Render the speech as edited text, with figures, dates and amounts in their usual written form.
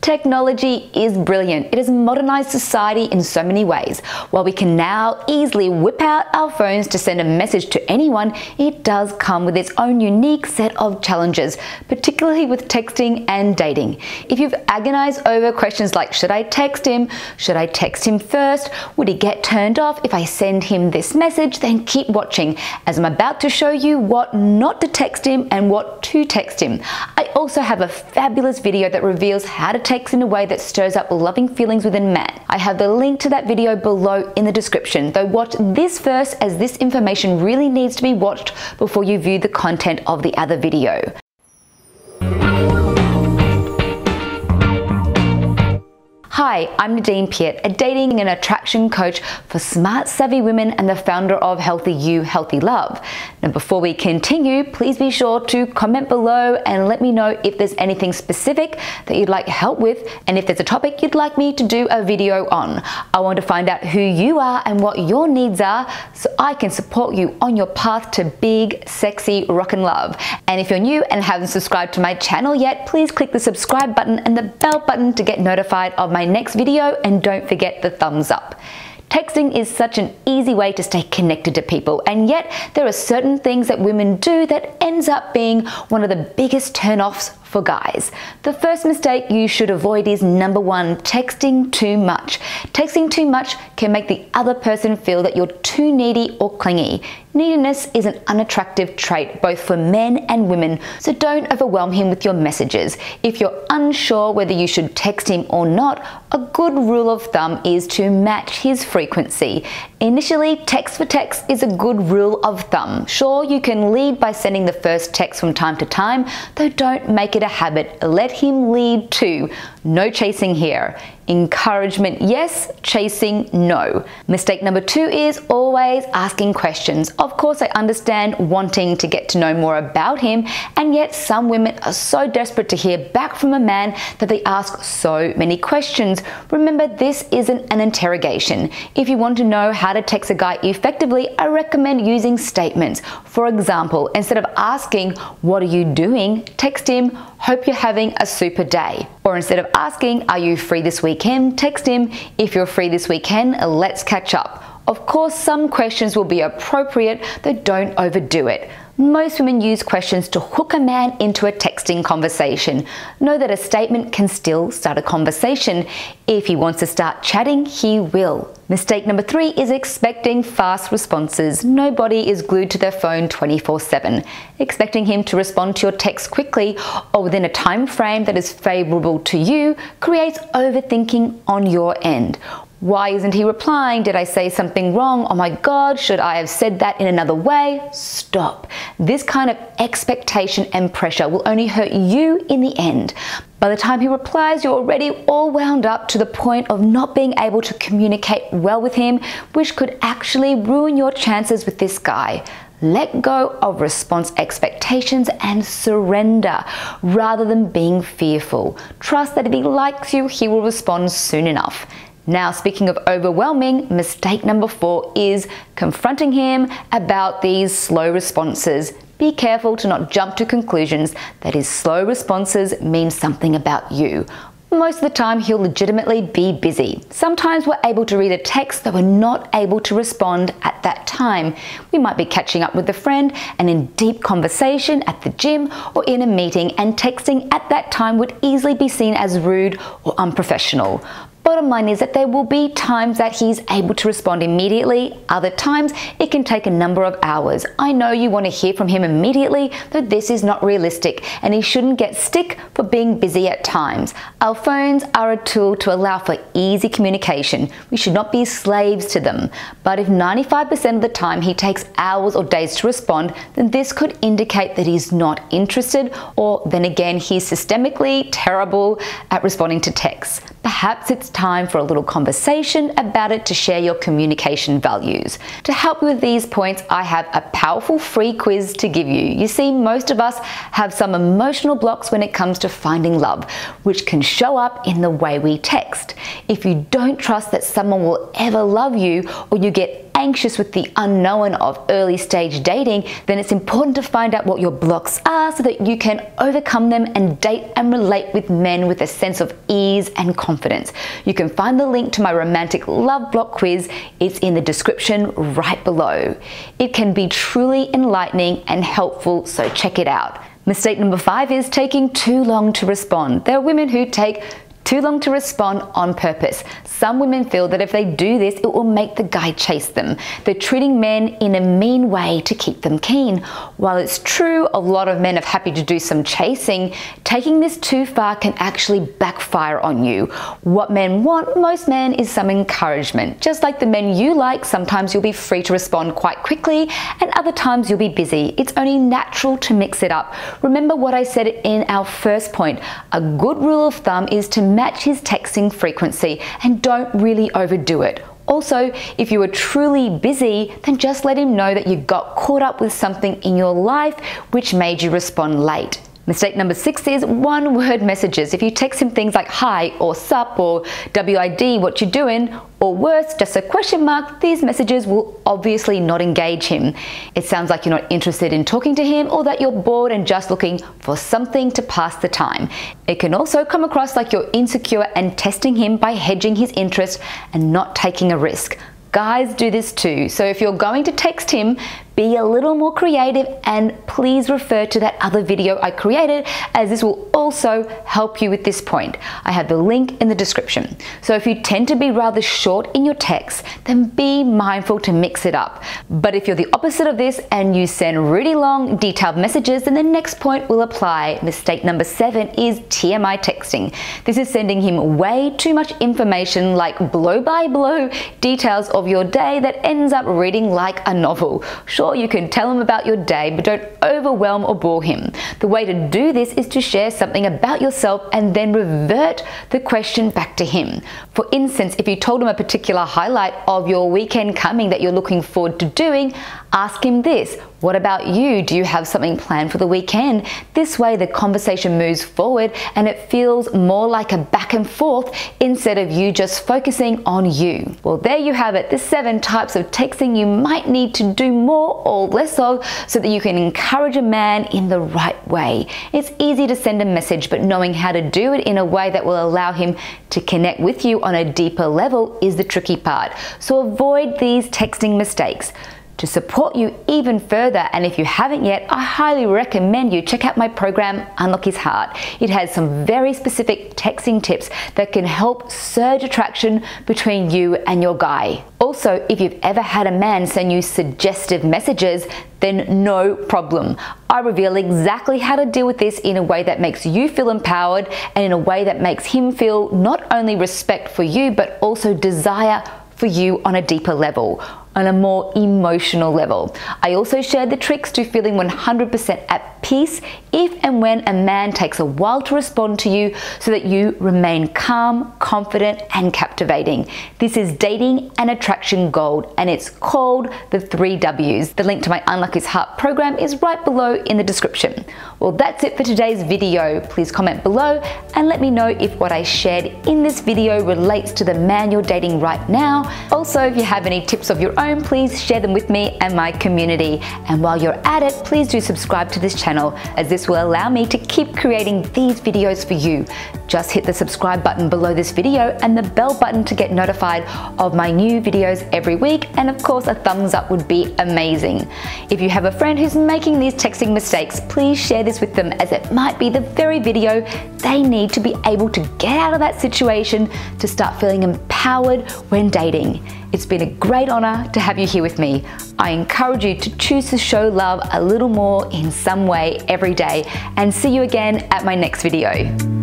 Technology is brilliant. It has modernized society in so many ways. While we can now easily whip out our phones to send a message to anyone, it does come with its own unique set of challenges, particularly with texting and dating. If you've agonized over questions like, should I text him? Should I text him first? Would he get turned off if I send him this message? Then keep watching, as I'm about to show you what not to text him and what to text him. I also have a fabulous video that reveals how to text in a way that stirs up loving feelings within man. I have the link to that video below in the description, though watch this first, as this information really needs to be watched before you view the content of the other video. Hi, I'm Nadine Piat, a dating and attraction coach for smart, savvy women and the founder of Healthy You, Healthy Love. Now, before we continue, please be sure to comment below and let me know if there's anything specific that you'd like help with, and if there's a topic you'd like me to do a video on. I want to find out who you are and what your needs are, so I can support you on your path to big, sexy, rockin' love. And if you're new and haven't subscribed to my channel yet, please click the subscribe button and the bell button to get notified of my next video, and don't forget the thumbs up. Texting is such an easy way to stay connected to people, and yet there are certain things that women do that ends up being one of the biggest turn-offs for guys. The first mistake you should avoid is number 1, texting too much. Texting too much can make the other person feel that you're too needy or clingy. Neediness is an unattractive trait both for men and women, so don't overwhelm him with your messages. If you're unsure whether you should text him or not, a good rule of thumb is to match his frequency. Initially, text for text is a good rule of thumb. Sure, you can lead by sending the first text from time to time, though don't make it a habit. Let him lead too. No chasing here. Encouragement, yes. Chasing, no. Mistake number 2 is always asking questions. Of course, I understand wanting to get to know more about him, and yet some women are so desperate to hear back from a man that they ask so many questions. Remember, this isn't an interrogation. If you want to know how to text a guy effectively, I recommend using statements. For example, instead of asking, "What are you doing?" text him, "Hope you're having a super day." Or instead of asking, "Are you free this week?" text him, "If you're free this weekend, let's catch up." Of course, some questions will be appropriate, though don't overdo it. Most women use questions to hook a man into a texting conversation. Know that a statement can still start a conversation. If he wants to start chatting, he will. Mistake number 3 is expecting fast responses. Nobody is glued to their phone 24/7. Expecting him to respond to your text quickly or within a time frame that is favorable to you creates overthinking on your end. Why isn't he replying? Did I say something wrong? Oh my God, should I have said that in another way? Stop. This kind of expectation and pressure will only hurt you in the end. By the time he replies, you're already all wound up to the point of not being able to communicate well with him, which could actually ruin your chances with this guy. Let go of response expectations and surrender rather than being fearful. Trust that if he likes you, he will respond soon enough. Now, speaking of overwhelming, mistake number 4 is confronting him about these slow responses. Be careful to not jump to conclusions that his slow responses mean something about you. Most of the time, he'll legitimately be busy. Sometimes we're able to read a text that we're not able to respond at that time. We might be catching up with a friend and in deep conversation at the gym or in a meeting, and texting at that time would easily be seen as rude or unprofessional. Bottom line is that there will be times that he's able to respond immediately, other times it can take a number of hours. I know you want to hear from him immediately, though this is not realistic, and he shouldn't get stick for being busy at times. Our phones are a tool to allow for easy communication. We should not be slaves to them. But if 95% of the time he takes hours or days to respond, then this could indicate that he's not interested, or then again, he's systemically terrible at responding to texts. Perhaps it's time for a little conversation about it to share your communication values. To help you with these points, I have a powerful free quiz to give you. You see, most of us have some emotional blocks when it comes to finding love, which can show up in the way we text. if you don't trust that someone will ever love you, or you get anxious with the unknown of early stage dating, then it's important to find out what your blocks are so that you can overcome them and date and relate with men with a sense of ease and confidence. You can find the link to my romantic love block quiz. It's in the description right below. It can be truly enlightening and helpful, so check it out. Mistake number 5 is taking too long to respond. There are women who take too long to respond on purpose. Some women feel that if they do this, it will make the guy chase them. They're treating men in a mean way to keep them keen. While it's true a lot of men are happy to do some chasing, taking this too far can actually backfire on you. What men want, most men, is some encouragement. Just like the men you like, sometimes you'll be free to respond quite quickly and other times you'll be busy. It's only natural to mix it up. Remember what I said in our first point. A good rule of thumb is to match his texting frequency and don't really overdo it. Also, if you are truly busy, then just let him know that you got caught up with something in your life which made you respond late. Mistake number 6 is one-word messages. If you text him things like hi or sup or WID, what you doing, or worse, just a question mark, these messages will obviously not engage him. It sounds like you're not interested in talking to him or that you're bored and just looking for something to pass the time. It can also come across like you're insecure and testing him by hedging his interest and not taking a risk. Guys do this too, so if you're going to text him, be a little more creative and please refer to that other video I created, as this will also help you with this point. I have the link in the description. So if you tend to be rather short in your texts, then be mindful to mix it up. But if you're the opposite of this and you send really long, detailed messages, then the next point will apply. Mistake number 7 is TMI texting. This is sending him way too much information, like blow-by-blow details of your day that ends up reading like a novel. Sure, you can tell him about your day, but don't overwhelm or bore him. The way to do this is to share something about yourself and then revert the question back to him. For instance, if you told him a particular highlight of your weekend coming that you're looking forward to doing, ask him this: what about you? Do you have something planned for the weekend? This way the conversation moves forward and it feels more like a back and forth instead of you just focusing on you. Well, there you have it, the 7 types of texting you might need to do more or less of so that you can encourage a man in the right way. It's easy to send a message, but knowing how to do it in a way that will allow him to connect with you on a deeper level is the tricky part. So avoid these texting mistakes. To support you even further, and if you haven't yet, I highly recommend you check out my program, Unlock His Heart. It has some very specific texting tips that can help surge attraction between you and your guy. Also, if you've ever had a man send you suggestive messages, then no problem. I reveal exactly how to deal with this in a way that makes you feel empowered and in a way that makes him feel not only respect for you, but also desire for you on a deeper level, on a more emotional level. I also shared the tricks to feeling 100% at peace if and when a man takes a while to respond to you, so that you remain calm, confident, and captivating. This is dating and attraction gold, and it's called the 3 W's. The link to my Unlock His Heart program is right below in the description. Well, that's it for today's video. Please comment below and let me know if what I shared in this video relates to the man you're dating right now. Also, if you have any tips of your own, please share them with me and my community. And while you're at it, please do subscribe to this channel, as this will allow me to keep creating these videos for you. Just hit the subscribe button below this video and the bell button to get notified of my new videos every week, and of course a thumbs up would be amazing. If you have a friend who's making these texting mistakes, please share this with them, as it might be the very video they need to be able to get out of that situation to start feeling empowered when dating. It's been a great honor to have you here with me. I encourage you to choose to show love a little more in some way every day, and see you again at my next video.